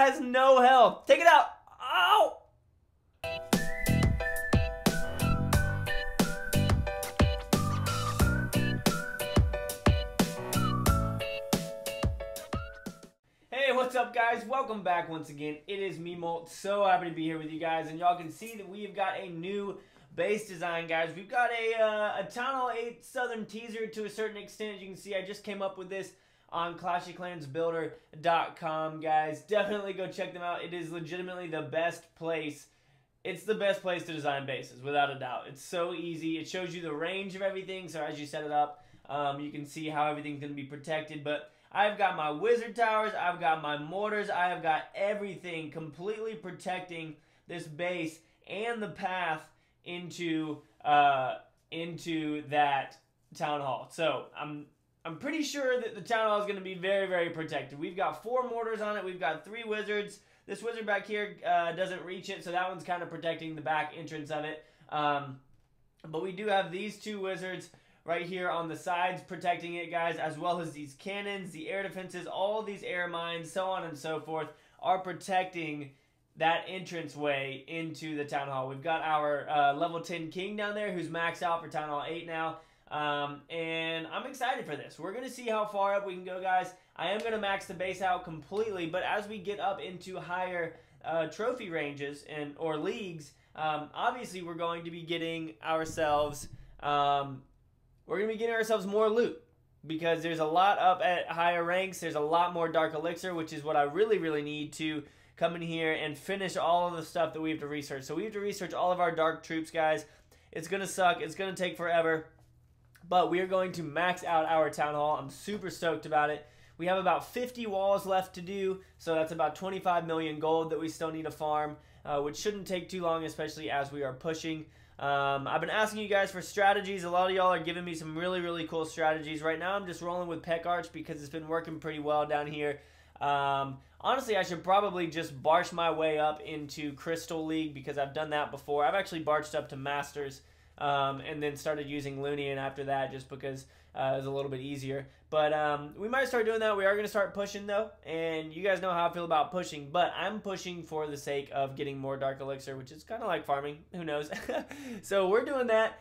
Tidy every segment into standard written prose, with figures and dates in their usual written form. has no health. Take it out. Ow! Hey, what's up, guys? Welcome back once again. It is me, Molt. So happy to be here with you guys, and y'all can see that we've got a new base design, guys. We've got a Tunnel 8 Southern teaser to a certain extent. As you can see, I just came up with this on ClashyClansBuilder.com, guys. Definitely go check them out. It is legitimately the best place. It's the best place to design bases, without a doubt. It's so easy. It shows you the range of everything, so as you set it up, you can see how everything's going to be protected. But I've got my wizard towers. I've got my mortars. I have got everything completely protecting this base and the path into that town hall. So I'm pretty sure that the town hall is going to be very, very protected. We've got 4 mortars on it. We've got 3 wizards. This wizard back here doesn't reach it, so that one's kind of protecting the back entrance of it. But we do have these 2 wizards right here on the sides protecting it, guys, as well as these cannons, the air defenses, all these air mines, so on and so forth, are protecting that entranceway into the town hall. We've got our level 10 king down there who's maxed out for town hall 8 now. And I'm excited for this. We're going to see how far up we can go, guys. I am going to max the base out completely, but as we get up into higher trophy ranges and or leagues, obviously we're going to be getting ourselves more loot, because there's a lot up at higher ranks. There's a lot more dark elixir, which is what I really, really need to come in here and finish all of the stuff that we have to research. So we have to research all of our dark troops, guys. It's going to suck. It's going to take forever. But we are going to max out our town hall. I'm super stoked about it. We have about 50 walls left to do, so that's about 25 million gold that we still need to farm, which shouldn't take too long, especially as we are pushing. I've been asking you guys for strategies. A lot of y'all are giving me some really, really cool strategies. Right now I'm just rolling with PEKKArch because it's been working pretty well down here. Honestly, I should probably just barge my way up into Crystal League because I've done that before. I've actually barged up to Masters. And then started using Lunian after that just because it was a little bit easier. But we might start doing that. We are going to start pushing, though. And you guys know how I feel about pushing. But I'm pushing for the sake of getting more Dark Elixir, which is kind of like farming. Who knows? So we're doing that.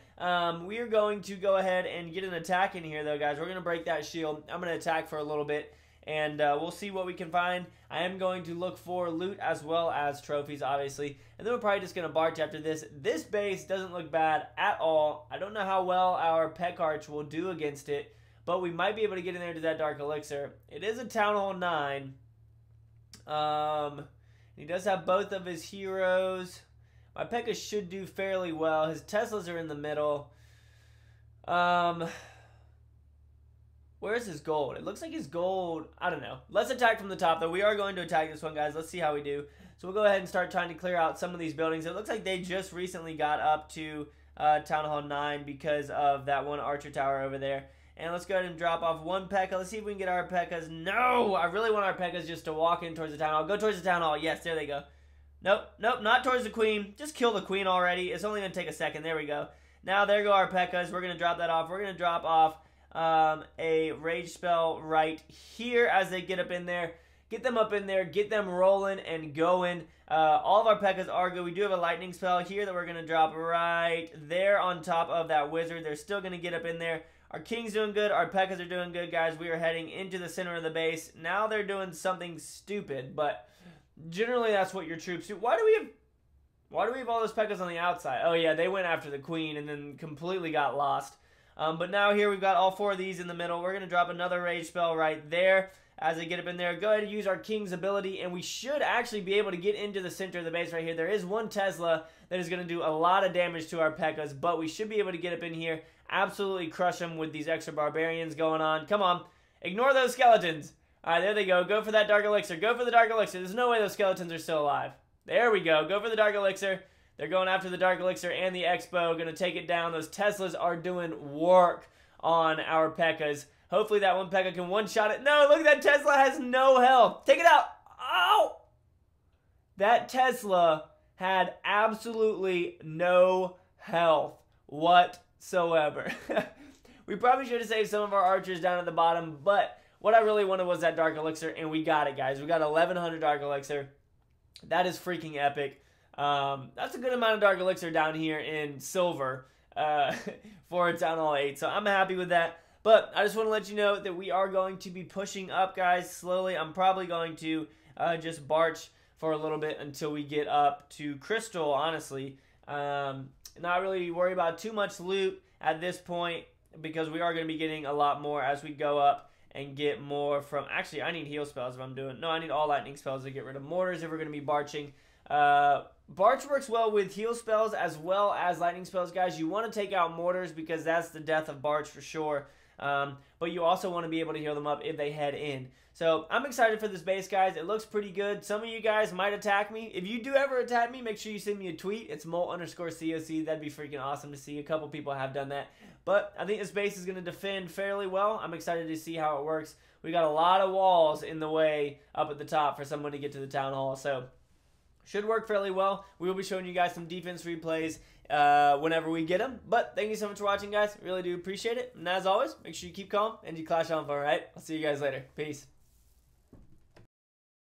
We are going to go ahead and get an attack in here, though, guys. We're going to break that shield. I'm going to attack for a little bit. And we'll see what we can find. I am going to look for loot as well as trophies, obviously. And then we're probably just going to barge after this. This base doesn't look bad at all. I don't know how well our PEKKArch will do against it, but we might be able to get in there to that Dark Elixir. It is a Town Hall 9. He does have both of his heroes. My Pekka should do fairly well. His Teslas are in the middle. Where's his gold? It looks like his gold... I don't know. Let's attack from the top, though. We are going to attack this one, guys. Let's see how we do. So we'll go ahead and start trying to clear out some of these buildings. It looks like they just recently got up to Town Hall 9 because of that one archer tower over there. And let's go ahead and drop off one Pekka. Let's see if we can get our Pekkas. No! I really want our Pekkas just to walk in towards the Town Hall. Go towards the Town Hall. Yes, there they go. Nope, nope, not towards the Queen. Just kill the Queen already. It's only going to take a second. There we go. Now, there go our Pekkas. We're going to drop that off. We're going to drop off a rage spell right here as they get up in there. Get them up in there, get them rolling and going. All of our Pekkas are good. We do have a lightning spell here that we're going to drop right there on top of that wizard. They're still going to get up in there. Our king's doing good. Our Pekkas are doing good, guys. We are heading into the center of the base. Now they're doing something stupid, but generally that's what your troops do. Why do we have all those Pekkas on the outside? Oh yeah, they went after the Queen and then completely got lost. But now here we've got all 4 of these in the middle. We're going to drop another rage spell right there as they get up in there. Go ahead and use our king's ability, and we should actually be able to get into the center of the base right here. There is one Tesla that is going to do a lot of damage to our Pekkas, but we should be able to get up in here, absolutely crush them with these extra barbarians going on. Come on. Ignore those skeletons. All right, there they go. Go for that Dark Elixir. Go for the Dark Elixir. There's no way those skeletons are still alive. There we go. Go for the Dark Elixir. They're going after the Dark Elixir and the Expo. Going to take it down. Those Teslas are doing work on our Pekkas. Hopefully that one Pekka can one-shot it. No, look, that Tesla has no health. Take it out. Ow! That Tesla had absolutely no health whatsoever. We probably should have saved some of our archers down at the bottom, but What I really wanted was that Dark Elixir, and we got it, guys. We got 1,100 Dark Elixir. That is freaking epic. That's a good amount of Dark Elixir down here in silver for its on all 8. So I'm happy with that. But I just want to let you know that we are going to be pushing up, guys, slowly. I'm probably going to just barge for a little bit until we get up to crystal, honestly. Not really worry about too much loot at this point, because we are going to be getting a lot more as we go up and get more from... Actually, I need heal spells if I'm doing... No, I need all lightning spells to get rid of mortars if we're going to be barching. Barch works well with heal spells as well as lightning spells, guys. You want to take out mortars because that's the death of barch for sure. But you also want to be able to heal them up if they head in. So I'm excited for this base, guys. It looks pretty good. Some of you guys might attack me. If you do ever attack me, make sure you send me a tweet. It's molt_coc. That'd be freaking awesome to see. A couple people have done that. But I think this base is going to defend fairly well. I'm excited to see how it works. We got a lot of walls in the way up at the top for someone to get to the town hall. So should work fairly well. We will be showing you guys some defense replays whenever we get them. But thank you so much for watching, guys. Really do appreciate it. And as always, make sure you keep calm and you clash on for, all right? I'll see you guys later. Peace.